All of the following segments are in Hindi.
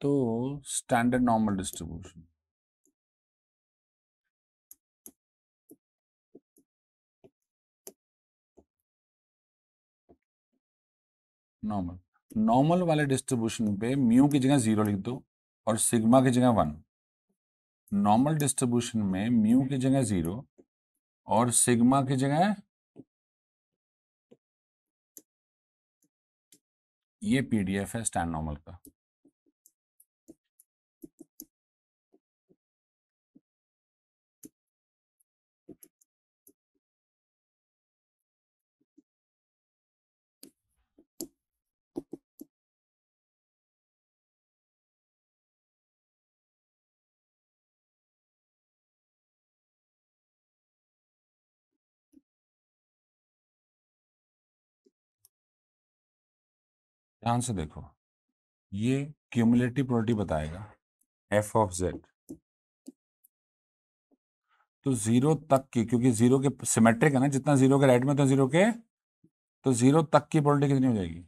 तो standard normal distribution, normal normal वाले डिस्ट्रीब्यूशन पे म्यू की जगह 0 लिख दो और सिग्मा की जगह 1। नॉर्मल डिस्ट्रीब्यूशन में म्यू की जगह 0 और सिग्मा की जगह ये पीडीएफ है स्टैंड नॉर्मल का। ध्यान से देखो, ये क्यूमुलेटिव प्रॉपर्टी बताएगा एफ ऑफ जेड। तो जीरो तक की, क्योंकि जीरो के सिमेट्रिक है ना, जितना जीरो के राइट में तो जीरो के, तो जीरो तक की प्रॉपर्टी कितनी हो जाएगी?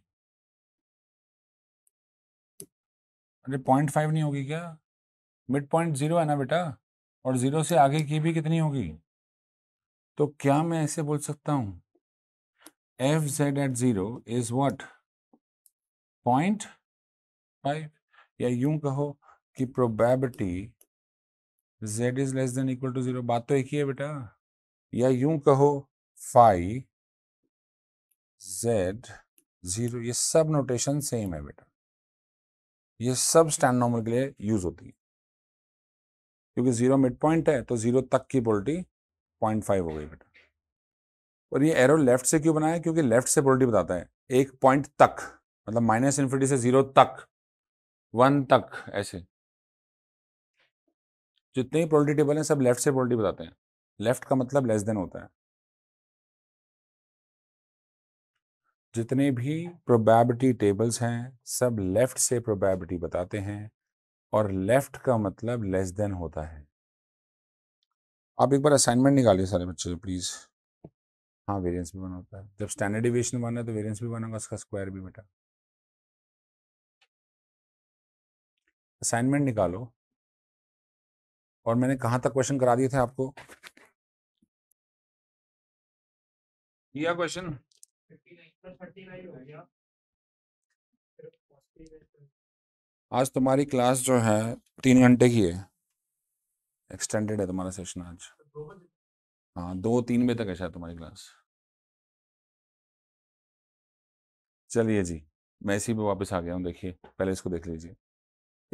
अरे 0.5 नहीं होगी क्या? मिड पॉइंट 0 है ना बेटा, और 0 से आगे की भी कितनी होगी? तो क्या मैं ऐसे बोल सकता हूँ F Z at 0 is what 0.5, या यूं कहो कि probability z is less than equal to 0। बात तो एक ही है बेटा। या यूं कहो फाई z 0, ये सब नोटेशन सेम है बेटा, ये सब स्टैंड नॉर्मल के लिए यूज होती है, क्योंकि 0 मिड पॉइंट है तो 0 तक की प्रोबेबिलिटी 0.5 हो गई बेटा। और ये एरो लेफ्ट से क्यों बनाया? क्योंकि लेफ्ट से प्रोबेबिलिटी बताता है एक पॉइंट तक, मतलब माइनस इन्फिनिटी से 0 तक, 1 तक, ऐसे जितने ही प्रोबेबिलिटी टेबल हैं सब लेफ्ट से प्रोबेबिलिटी बताते हैं। लेफ्ट का मतलब लेस देन होता है। जितने भी प्रोबेबिलिटी टेबल्स हैं सब लेफ्ट से प्रोबेबिलिटी बताते हैं और लेफ्ट का मतलब लेस देन होता है। आप एक बार असाइनमेंट निकालिए सारे बच्चे प्लीज। हाँ, वेरिएंस भी बना होता है, जब स्टैंडर्ड डेविएशन बना है तो वेरिएंस भी बना होगा, उसका स्क्वायर भी बेटा। असाइनमेंट निकालो। और मैंने कहाँ तक क्वेश्चन करा दिए थे आपको? यह क्वेश्चन 59 आज तुम्हारी क्लास जो है 3 घंटे की है, एक्सटेंडेड है तुम्हारा सेशन आज। हाँ, 2-3 बजे तक है शायद तुम्हारी क्लास। चलिए जी, मैं इसी पे वापस आ गया हूँ। देखिए पहले इसको देख लीजिए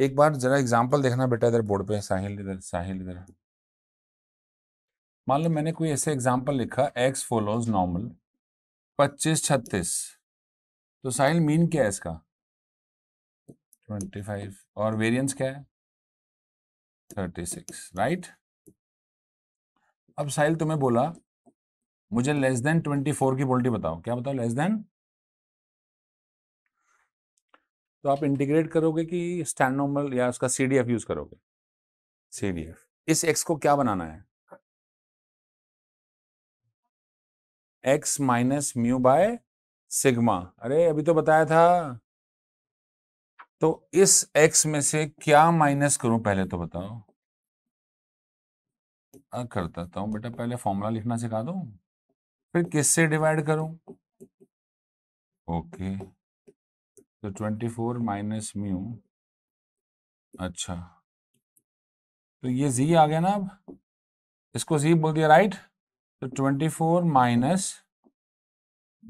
एक बार, जरा एग्जाम्पल देखना बेटा इधर बोर्ड पे। साहिल इधर, साहिल इधर। मान लो मैंने कोई ऐसे एग्जाम्पल लिखा x फॉलोज नॉर्मल 25-36। तो साहिल मीन क्या है इसका? 25। और वेरिएंस क्या है? 36, राइट। अब साहिल तुम्हें बोला मुझे लेस देन 24 की प्रोबेबिलिटी बताओ। क्या बताओ? Less than. तो आप इंटीग्रेट करोगे कि स्टैंड नॉर्मल या उसका सीडीएफ यूज करोगे? सीडीएफ। इस एक्स को क्या बनाना है? X minus mu by sigma. अरे अभी तो बताया था। तो इस एक्स में से क्या माइनस करूं पहले तो बताओ। कर देता हूं बेटा, पहले फॉर्मूला लिखना सिखा दूं, फिर किससे डिवाइड करूं? ओके, तो 24 माइनस म्यू, अच्छा तो ये जी आ गया ना, अब इसको जी बोल दिया, राइट। तो 24 माइनस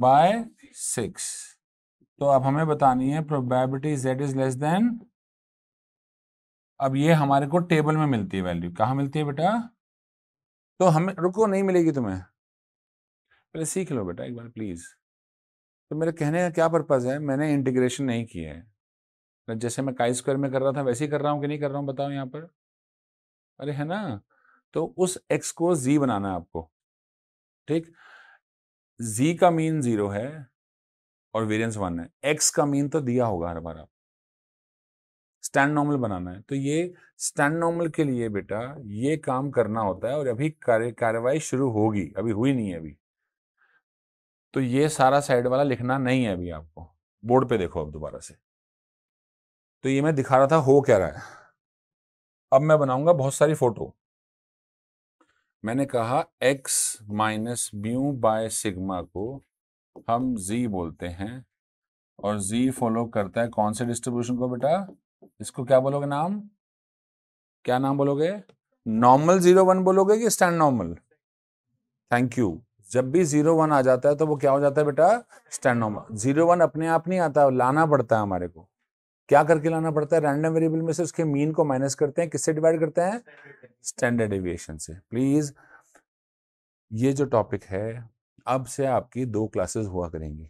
बाय 6। तो अब हमें बतानी है probability z is less than. अब ये हमारे को टेबल में मिलती है वैल्यू। कहाँ मिलती है बेटा? तो हमें, रुको नहीं मिलेगी तुम्हें, पहले सीख लो बेटा एक बार प्लीज। तो मेरे कहने का क्या पर्पज़ है? मैंने इंटीग्रेशन नहीं किया है, तो जैसे मैं काई स्क्वायर में कर रहा था वैसे ही कर रहा हूँ कि नहीं कर रहा हूँ बताओ यहाँ पर? अरे है ना। तो उस x को z बनाना है आपको, ठीक। z का मीन 0 है और वेरिएंस 1 है। x का मीन तो दिया होगा हर बार। आप स्टैंड नॉर्मल बनाना है, तो ये स्टैंड नॉर्मल के लिए बेटा ये काम करना होता है। और अभी कार्रवाई शुरू होगी, अभी हुई नहीं है। अभी तो ये सारा साइड वाला लिखना नहीं है अभी आपको, बोर्ड पे देखो अब दोबारा से। तो ये मैं दिखा रहा था हो क्या रहा है। अब मैं बनाऊंगा बहुत सारी फोटो। मैंने कहा x minus mu by sigma को हम z बोलते हैं और z फॉलो करता है कौन से डिस्ट्रीब्यूशन को बेटा? इसको क्या बोलोगे नाम, क्या नाम बोलोगे? नॉर्मल 0 1 बोलोगे कि स्टैंड नॉर्मल? Thank you. जब भी 0 1 आ जाता है तो वो क्या हो जाता है बेटा? Stand normal. 0 1 अपने आप नहीं आता, लाना पड़ता है हमारे को। क्या करके लाना पड़ता है? रैंडम वेरिएबल में से उसके मीन को माइनस करते हैं, किससे डिवाइड करते हैं? स्टैंडर्ड डेविएशन से। प्लीज ये जो टॉपिक है अब से आपकी 2 क्लासेस हुआ करेंगी।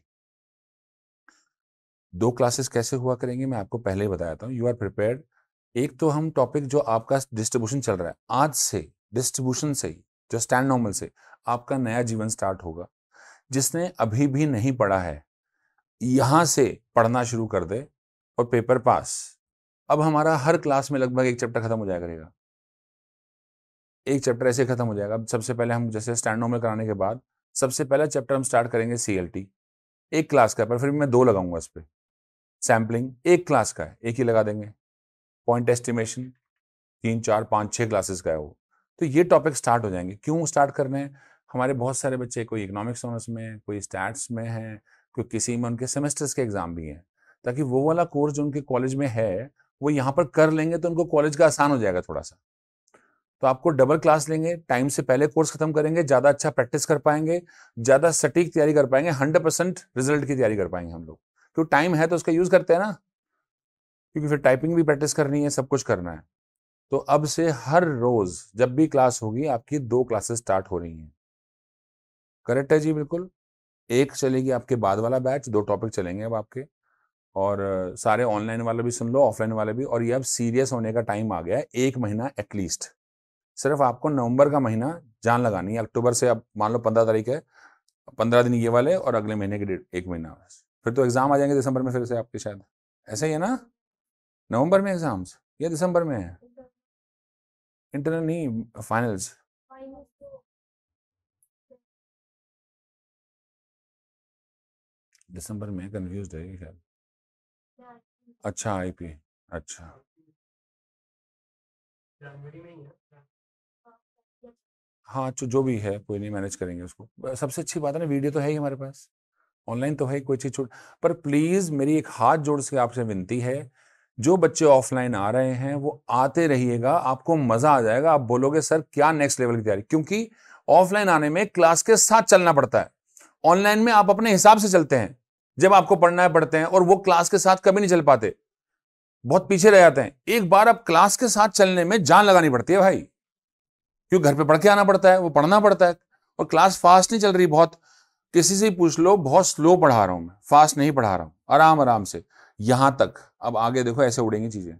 2 क्लासेस कैसे हुआ करेंगी मैं आपको पहले ही बताता हूँ, यू आर प्रिपेयर्ड। एक तो हम टॉपिक जो आपका डिस्ट्रीब्यूशन चल रहा है, आज से डिस्ट्रीब्यूशन से ही, जो स्टैंड नॉर्मल से आपका नया जीवन स्टार्ट होगा। जिसने अभी भी नहीं पढ़ा है यहाँ से पढ़ना शुरू कर दे और पेपर पास। अब हमारा हर क्लास में लगभग एक चैप्टर खत्म हो जाया करेगा, एक चैप्टर ऐसे खत्म हो जाएगा। अब सबसे पहले हम जैसे स्टैंड नॉर्मल कराने के बाद सबसे पहला चैप्टर हम स्टार्ट करेंगे CLT, एक क्लास का, पर फिर मैं 2 लगाऊंगा इस पर। सैम्पलिंग एक क्लास का है, एक ही लगा देंगे। पॉइंट एस्टिमेशन 3 4 5 6 क्लासेस का है वो। तो ये टॉपिक स्टार्ट हो जाएंगे। क्यों स्टार्ट करने हैं? हमारे बहुत सारे बच्चे कोई इकोनॉमिक्स ऑनर्स में, कोई स्टैट्स में है, कोई किसी में, उनके सेमेस्टर्स के एग्जाम भी हैं, ताकि वो वाला कोर्स जो उनके कॉलेज में है वो यहाँ पर कर लेंगे तो उनको कॉलेज का आसान हो जाएगा थोड़ा सा। तो आपको डबल क्लास लेंगे, टाइम से पहले कोर्स खत्म करेंगे, ज़्यादा अच्छा प्रैक्टिस कर पाएंगे, ज़्यादा सटीक तैयारी कर पाएंगे, 100% रिजल्ट की तैयारी कर पाएंगे हम लोग। क्यों? टाइम है तो उसका यूज़ करते हैं ना, क्योंकि फिर टाइपिंग भी प्रैक्टिस करनी है, सब कुछ करना है। तो अब से हर रोज़ जब भी क्लास होगी आपकी 2 क्लासेस स्टार्ट हो रही हैं। करेक्ट है जी, बिल्कुल। एक चलेगी आपके बाद वाला बैच, 2 टॉपिक चलेंगे अब आपके। और सारे ऑनलाइन वाले भी सुन लो, ऑफलाइन वाले भी। और ये अब सीरियस होने का टाइम आ गया है, 1 महीना एटलीस्ट। सिर्फ आपको नवंबर का महीना जान लगानी है। अक्टूबर से अब मान लो 15 तारीख है, 15 दिन ये वाले और अगले महीने के 1 महीना। फिर तो एग्जाम आ जाएंगे दिसंबर में फिर से आपके, शायद ऐसा ही है ना, नवंबर में एग्जाम्स या दिसंबर में है? इंटरनल नहीं, फाइनल्स। दिसंबर में कन्फ्यूज है शायद। अच्छा आईपी, अच्छा हाँ, जो भी है कोई नहीं, मैनेज करेंगे उसको। सबसे अच्छी बात है ना, वीडियो तो है ही हमारे पास, ऑनलाइन तो है, कोई चीज छूट। पर प्लीज मेरी एक हाथ जोड़ से आपसे विनती है, जो बच्चे ऑफलाइन आ रहे हैं वो आते रहिएगा, आपको मजा आ जाएगा। आप बोलोगे सर क्या नेक्स्ट लेवल की तैयारी, क्योंकि ऑफलाइन आने में क्लास के साथ चलना पड़ता है, ऑनलाइन में आप अपने हिसाब से चलते हैं, जब आपको पढ़ना है पढ़ते हैं, और वो क्लास के साथ कभी नहीं चल पाते, बहुत पीछे रह जाते हैं। एक बार आप क्लास के साथ चलने में जान लगानी पड़ती है भाई, क्योंकि घर पे पढ़ के आना पड़ता है, वो पढ़ना पड़ता है। और क्लास फास्ट नहीं चल रही, बहुत किसी से पूछ लो, बहुत स्लो पढ़ा रहा हूं मैं, फास्ट नहीं पढ़ा रहा हूं, आराम आराम से यहां तक। अब आगे देखो ऐसे उड़ेंगी चीजें,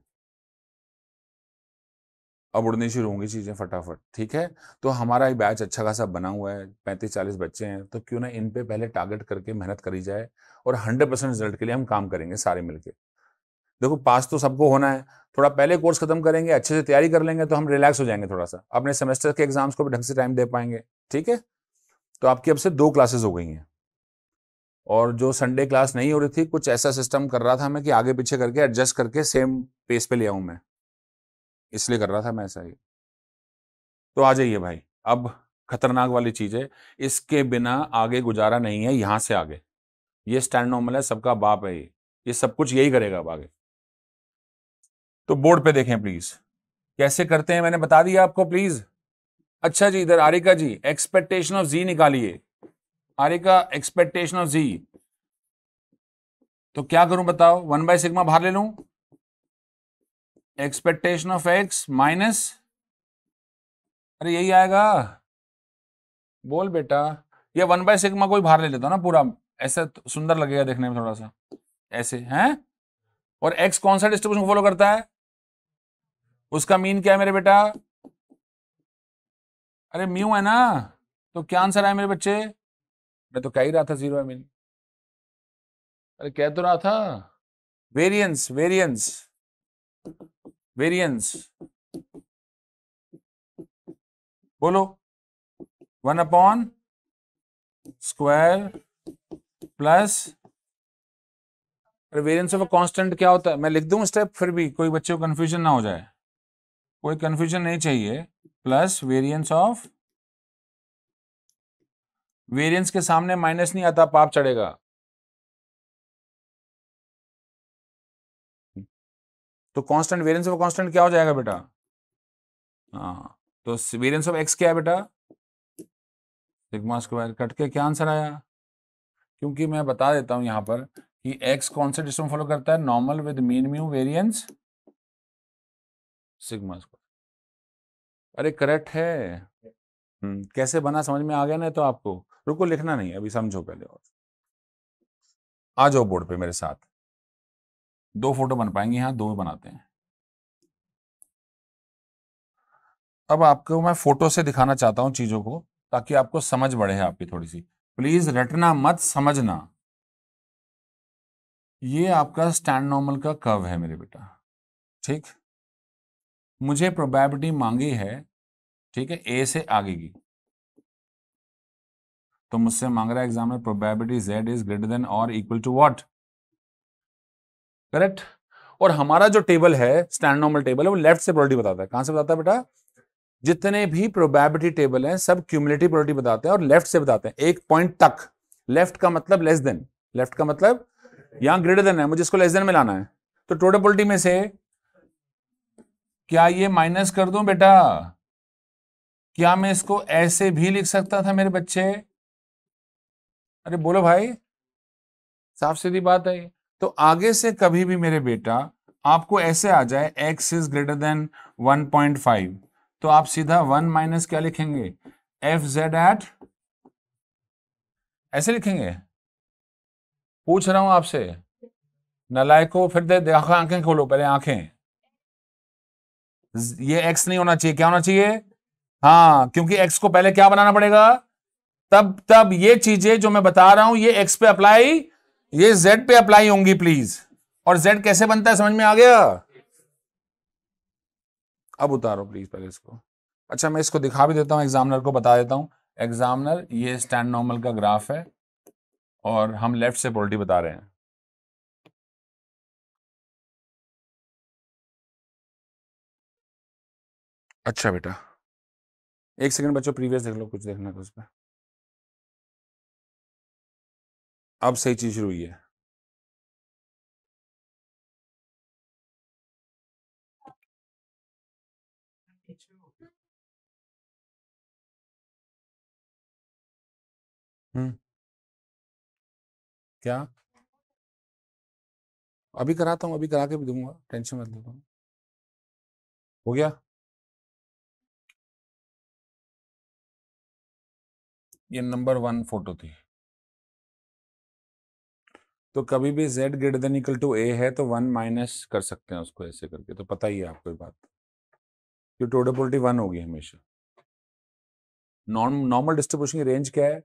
अब उड़नी शुरू होंगी चीजें फटाफट। ठीक है, तो हमारा ये बैच अच्छा खासा बना हुआ है, 35-40 बच्चे हैं, तो क्यों ना इन पे पहले टारगेट करके मेहनत करी जाए और 100% रिजल्ट के लिए हम काम करेंगे सारे मिलके। देखो पास तो सबको होना है, थोड़ा पहले कोर्स खत्म करेंगे, अच्छे से तैयारी कर लेंगे तो हम रिलैक्स हो जाएंगे थोड़ा सा, अपने सेमेस्टर के एग्जाम्स को भी ढंग से टाइम दे पाएंगे। ठीक है, तो आपकी अब से 2 क्लासेस हो गई हैं। और जो संडे क्लास नहीं हो रही थी, कुछ ऐसा सिस्टम कर रहा था मैं कि आगे पीछे करके एडजस्ट करके सेम पेज पे ले आऊं मैं, इसलिए कर रहा था मैं ऐसा ही। तो आ जाइए भाई, अब खतरनाक वाली चीज है, इसके बिना आगे गुजारा नहीं है। यहाँ से आगे ये स्टैंड नॉर्मल है, सबका बाप है ये सब कुछ यही करेगा अब आगे। तो बोर्ड पे देखें प्लीज कैसे करते हैं, मैंने बता दिया आपको प्लीज। अच्छा जी, इधर आरिका जी एक्सपेक्टेशन ऑफ जी निकालिए। आरिका एक्सपेक्टेशन ऑफ जी, तो क्या करूं बताओ? 1/सिग्मा बाहर ले लूं, एक्सपेक्टेशन ऑफ एक्स माइनस, अरे यही आएगा, बोल बेटा। या 1/सिग्मा कोई बाहर ले लेता हूं ना पूरा, ऐसा सुंदर लगेगा देखने में थोड़ा सा, ऐसे हैं। और एक्स कौन सा डिस्ट्रीब्यूशन फॉलो करता है, उसका मीन क्या है मेरे बेटा? अरे म्यू है ना, तो क्या आंसर आया मेरे बच्चे? मैं तो कह ही रहा था 0 है मीन, अरे कह तो रहा था। वेरियंस, वेरियंस, वेरियंस बोलो, 1/स्क्वायर plus variance of a constant क्या होता है। मैं लिख दूं स्टेप फिर भी कोई बच्चों को कंफ्यूजन ना हो जाए, कोई कंफ्यूजन नहीं चाहिए। प्लस वेरियंस ऑफ, वेरियंस के सामने माइनस नहीं आता, पाप चढ़ेगा। तो कांस्टेंट वेरियंस ऑफ कांस्टेंट क्या हो जाएगा बेटा? हाँ, तो वेरियंस ऑफ एक्स क्या है बेटा? Sigma square. कट के क्या आंसर आया? क्योंकि मैं बता देता हूं यहां पर कि एक्स कौन से सिस्टम फॉलो करता है, normal with mean mu variance sigma square. अरे करेक्ट है। कैसे बना समझ में आ गया ना? तो आपको रुको, लिखना नहीं अभी, समझो पहले और आ जाओ बोर्ड पे मेरे साथ। दो फोटो बन पाएंगे, यहां दो बनाते हैं। अब आपको मैं फोटो से दिखाना चाहता हूं चीजों को, ताकि आपको समझ बढ़े आपकी थोड़ी सी। प्लीज रटना मत, समझना। ये आपका स्टैंड नॉर्मल का कर्व है मेरे बेटा, ठीक। मुझे प्रोबेबिलिटी मांगी है, ठीक है, ए से आगे की। तो मुझसे मांग रहा है एग्जाम में probability Z is greater than और इक्वल टू व्हाट, करेक्ट। और हमारा जो टेबल है, स्टैंड नॉर्मल टेबल है, वो लेफ्ट से प्रोबेबिलिटी बताता है। कहां से बताता है बेटा? जितने भी प्रोबेबिलिटी टेबल हैं सब क्यूमुलेटिव प्रोबेबिलिटी बताते हैं और लेफ्ट से बताते हैं, एक पॉइंट तक। लेफ्ट का मतलब लेस देन, लेफ्ट का मतलब यहां ग्रेटर देन है, मुझे इसको लेस देन में लाना है। तो टोटल प्रोबेबिलिटी में से क्या ये माइनस कर दूं बेटा? क्या मैं इसको ऐसे भी लिख सकता था मेरे बच्चे? अरे बोलो भाई, साफ सीधी बात है। तो आगे से कभी भी मेरे बेटा आपको ऐसे आ जाए x इज ग्रेटर देन 1.5, तो आप सीधा 1 माइनस क्या लिखेंगे, एफ जेड एट ऐसे लिखेंगे। पूछ रहा हूं आपसे नलायको, फिर देखो आंखें खोलो, पहले आंखें। ये x नहीं होना चाहिए, क्या होना चाहिए? हाँ, क्योंकि x को पहले क्या बनाना पड़ेगा, तब ये चीजें जो मैं बता रहा हूं ये x पे अप्लाई, ये z पे अप्लाई होंगी प्लीज। और z कैसे बनता है समझ में आ गया? अब उतारो प्लीज पहले इसको। अच्छा मैं इसको दिखा भी देता हूं, एग्जामिनर को बता देता हूं। एग्जामिनर, ये स्टैंड नॉर्मल का ग्राफ है और हम लेफ्ट से प्रोबेबिलिटी बता रहे हैं। अच्छा बेटा एक सेकंड बच्चों, प्रीवियस देख लो, कुछ देखना है उस पर। अब सही चीज शुरू हुई है। क्या अभी कराता हूं, अभी करा के भी दूंगा, टेंशन मत लो। हो गया? ये नंबर 1 फोटो थी। तो कभी भी z greater than equal to a है तो 1 माइनस कर सकते हैं उसको ऐसे करके, तो पता ही है आपको ये बात। तो टोटल प्रोबेबिलिटी 1 होगी हमेशा। नॉर्मल डिस्ट्रीब्यूशन की रेंज क्या है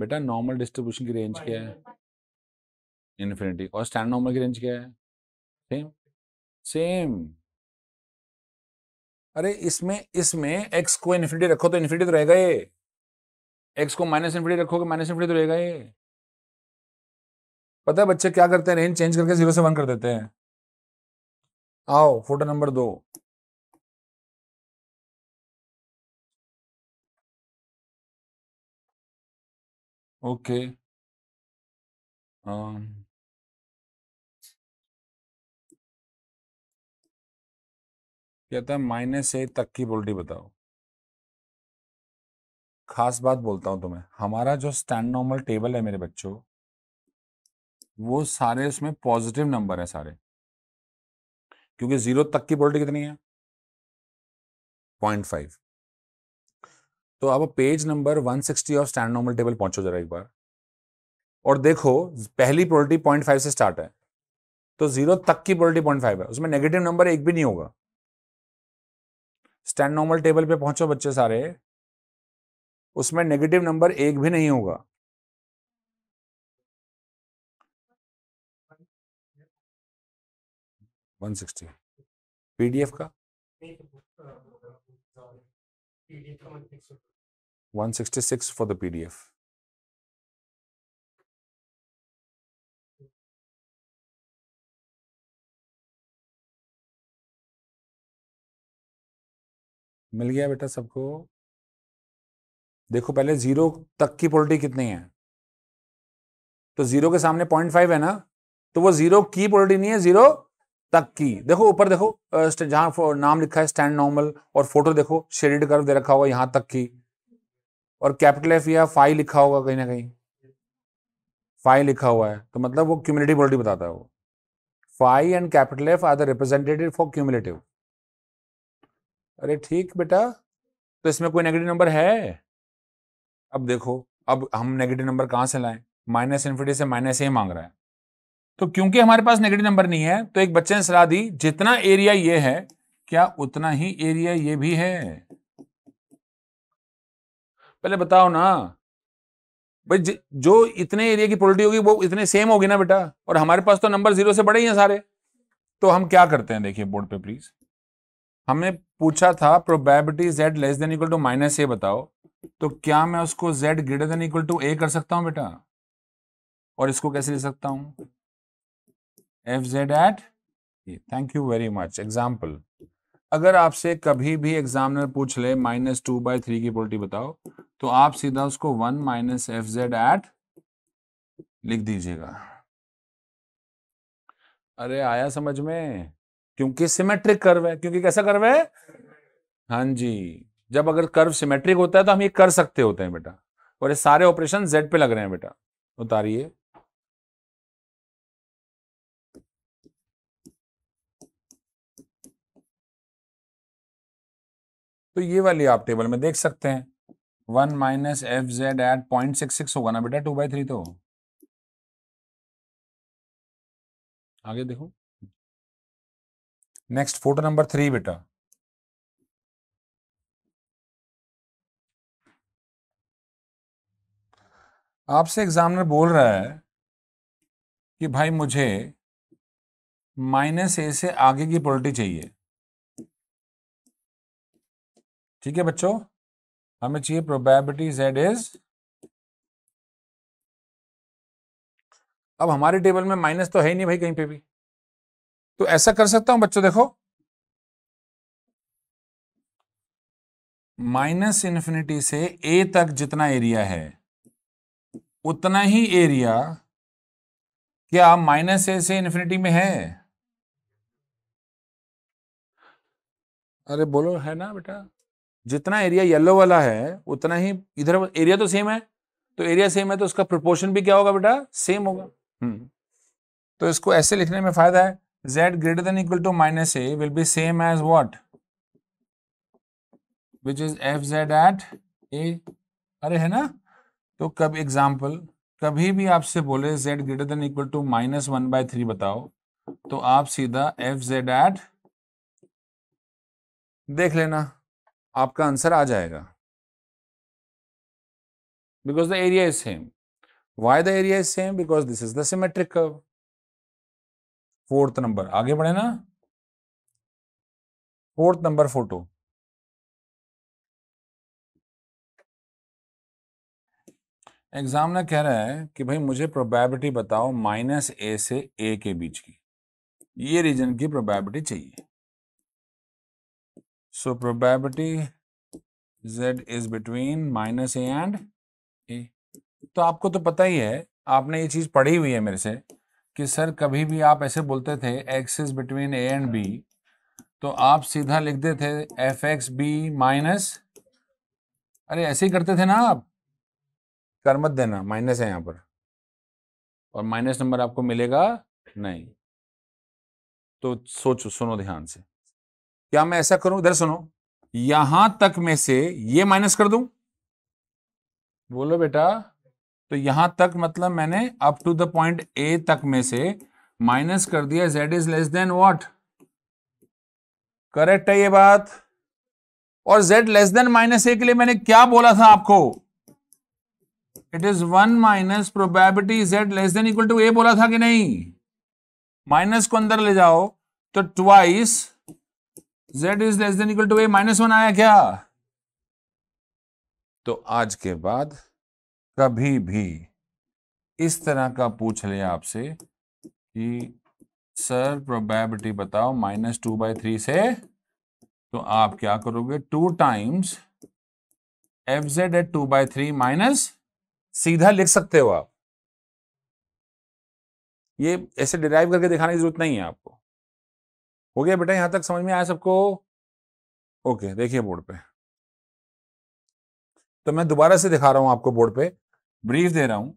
बेटा? नॉर्मल डिस्ट्रीब्यूशन की रेंज क्या है? इन्फिनिटी। और स्टैंड नॉर्मल की रेंज क्या है? Same same. अरे इसमें x को इन्फिनिटी रखो तो इन्फिनिटी तो रहेगा ये, x को माइनस इन्फिनिटी रखोगे माइनस इन्फिनिटी तो रहेगा ये। पता है बच्चे क्या करते हैं, रेंज चेंज करके 0 से 1 कर देते हैं। आओ फोटो नंबर 2। ओके कहता है -8 तक की प्रोबेबिलिटी बताओ। खास बात बोलता हूं तुम्हें, हमारा जो स्टैंड नॉर्मल टेबल है मेरे बच्चों, वो सारे उसमें पॉजिटिव नंबर है सारे, क्योंकि 0 तक की प्रोबेबिलिटी कितनी है? 0.5। तो आप page number 160 of stand normal table पहुंचो जरा एक बार और देखो, पहली प्रोबेबिलिटी 0.5 से स्टार्ट है, तो 0 तक की प्रोबेबिलिटी 0.5 है, उसमें नेगेटिव नंबर एक भी नहीं होगा। स्टैंड नॉर्मल टेबल पे पहुंचो बच्चे सारे, उसमें नेगेटिव नंबर एक भी नहीं होगा। पीडीएफ का 166 फॉर द पीडीएफ। मिल गया बेटा सबको। देखो पहले जीरो तक की पोलिटी कितनी है, तो जीरो के सामने 0.5 है ना, तो वो जीरो की पोलिटी नहीं है, जीरो तक की। देखो ऊपर देखो जहां नाम लिखा है स्टैंड नॉर्मल और फोटो देखो शेडेड कर्व दे रखा होगा यहां तक की, और कैपिटल एफ या फाई लिखा होगा, कहीं ना कहीं फाई लिखा हुआ है, तो मतलब वो क्यूमुलेटिव पोलिटी बताता है। वो phi and capital F are the representative for cumulative. अरे ठीक बेटा, तो इसमें कोई नेगेटिव नंबर है? अब देखो, अब हम नेगेटिव नंबर कहां से लाएं? माइनस इन्फिनिटी से माइनस ए मांग रहा है, तो क्योंकि हमारे पास नेगेटिव नंबर नहीं है, तो एक बच्चे ने सलाह दी जितना एरिया ये है क्या उतना ही एरिया ये भी है। पहले बताओ ना भाई, जो इतने एरिया की पोलिटी होगी वो इतने सेम होगी ना बेटा, और हमारे पास तो नंबर जीरो से बड़े ही हैं सारे। तो हम क्या करते हैं, देखिए बोर्ड पे प्लीज, हमने पूछा था probability z less than equal to minus A बताओ, तो क्या मैं उसको z greater than equal to A कर सकता हूं बेटा? और इसको कैसे ले सकता हूं, F Z at. Thank you very much. Example, अगर आपसे कभी भी एग्जामिनर पूछ ले -2/3 की पोलिटी बताओ, तो आप सीधा उसको 1 - fz@ लिख दीजिएगा। अरे आया समझ में, क्योंकि सिमेट्रिक कर्व है। क्योंकि कैसा कर्व है? हाँ जी, जब अगर कर्व सिमेट्रिक होता है तो हम ये कर सकते होते हैं बेटा, और ये सारे ऑपरेशन z पे लग रहे हैं बेटा। उतारिए, तो ये वाली आप टेबल में देख सकते हैं। 1 - fz@ 0.66 होगा ना बेटा 2/3, तो आगे देखो। नेक्स्ट फोटो नंबर 3 बेटा, आपसे एग्जामिनर बोल रहा है कि भाई मुझे -a से आगे की पोलिटी चाहिए। ठीक है बच्चों, हमें चाहिए प्रोबेबिलिटी z इज। अब हमारी टेबल में माइनस तो है ही नहीं भाई कहीं पे भी, तो ऐसा कर सकता हूं बच्चों, देखो -∞ से a तक जितना एरिया है उतना ही एरिया क्या -a से इन्फिनिटी में है? अरे बोलो, है ना बेटा, जितना एरिया येलो वाला है उतना ही इधर एरिया तो सेम है, तो एरिया सेम है तो उसका प्रोपोर्शन भी क्या होगा बेटा, सेम होगा। तो इसको ऐसे लिखने में फायदा है, z greater than equal to -a will be same as what, which is fz@ a। अरे है ना, तो कब एग्जांपल कभी भी आपसे बोले z greater than equal to -1/3 बताओ, तो आप सीधा fz@ देख लेना, आपका आंसर आ जाएगा, because the area is same. Why the area is same? Because this is the symmetric curve. 4th number, आगे बढ़े ना। 4th नंबर फोटो, एग्जामिनर कह रहा है कि भाई मुझे प्रोबेबिलिटी बताओ -a से a के बीच की, ये रीजन की प्रोबेबिलिटी चाहिए। So probability z is between -a and a। तो आपको तो पता ही है, आपने ये चीज पढ़ी हुई है मेरे से कि सर कभी भी आप ऐसे बोलते थे x is between a and b, तो आप सीधा लिख देते थे fxb माइनस, अरे ऐसे ही करते थे ना आप, कर मत देना, माइनस है यहाँ पर और माइनस नंबर आपको मिलेगा नहीं। तो सोचो, सुनो ध्यान से, क्या मैं ऐसा करूं, इधर सुनो, यहां तक में से ये माइनस कर दूं? बोलो बेटा, तो यहां तक मतलब मैंने up to the point A तक में से माइनस कर दिया, z is less than what, correct है ये बात। और z लेस देन -a के लिए मैंने क्या बोला था आपको, it is 1 - probability z less than equal to a बोला था कि नहीं? माइनस को अंदर ले जाओ, तो twice z is less than equal to a -1 आया क्या? तो आज के बाद कभी भी इस तरह का पूछ ले आपसे कि सर प्रोबेबिलिटी बताओ -2/3 से तो आप क्या करोगे, 2 टाइम्स fz एट 2/3 माइनस, सीधा लिख सकते हो आप, ये ऐसे डिराइव करके दिखाने की जरूरत नहीं है आपको। हो गया बेटा, यहां तक समझ में आया सबको? ओके, देखिए बोर्ड पे, तो मैं दोबारा से दिखा रहा हूं आपको, बोर्ड पे ब्रीफ दे रहा हूं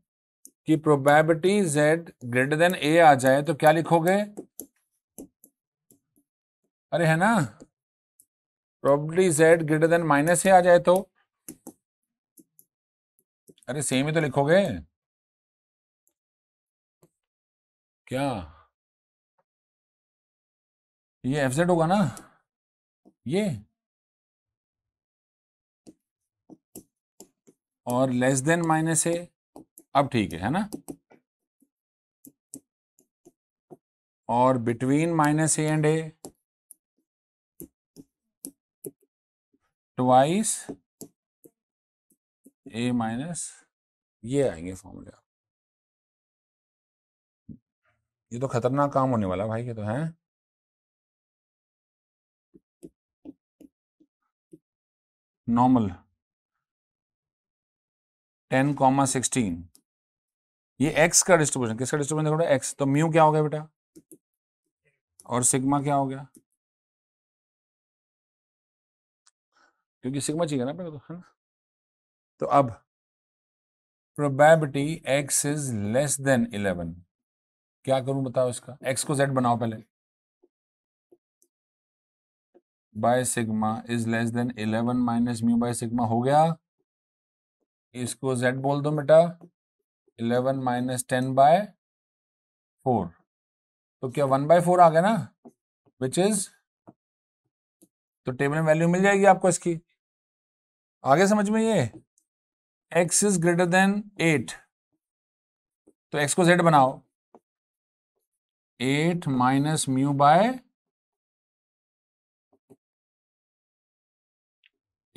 कि probability z greater than a आ जाए तो क्या लिखोगे? अरे है ना, probability z greater than minus a आ जाए तो, अरे सेम ही तो लिखोगे क्या? ये एफ जेड होगा ना, ये, और लेस देन माइनस ए, अब ठीक है ना, और between minus A and A, twice A minus, ये आएंगे फॉर्मूला। ये तो खतरनाक काम होने वाला भाई, ये तो है। नॉर्मल 10,16, ये एक्स का डिस्ट्रीब्यूशन, किसका डिस्ट्रीब्यूशन देखो, एक्स, तो म्यू क्या हो गया बेटा, और सिग्मा क्या हो गया, क्योंकि सिग्मा चाहिए ना अपने को, है ना। तो अब probability X is less than 11, क्या करूं बताओ इसका, एक्स को जेड बनाओ पहले, by sigma is less than 11 minus mu by sigma हो गया, इसको z बोल दो बेटा, 11 माइनस 10/4, तो क्या 1/4 आ गया ना, विच इज, तो टेबल में वैल्यू मिल जाएगी आपको इसकी। आगे समझ में ये, x इज ग्रेटर देन 8, तो x को z बनाओ, 8 माइनस म्यू बाय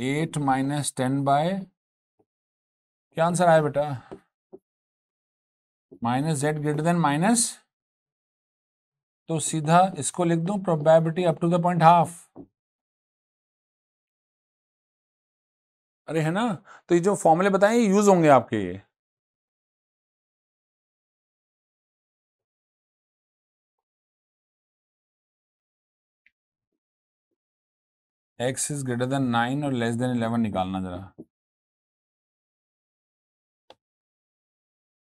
8 माइनस 10/, क्या आंसर आया बेटा, minus z greater than minus, तो सीधा इसको लिख दूं, probability up to the point half. अरे है ना, तो ये जो फॉर्मूले बताए ये यूज होंगे आपके, ये x इज ग्रेटर देन 9 और लेस देन 11 निकालना जरा।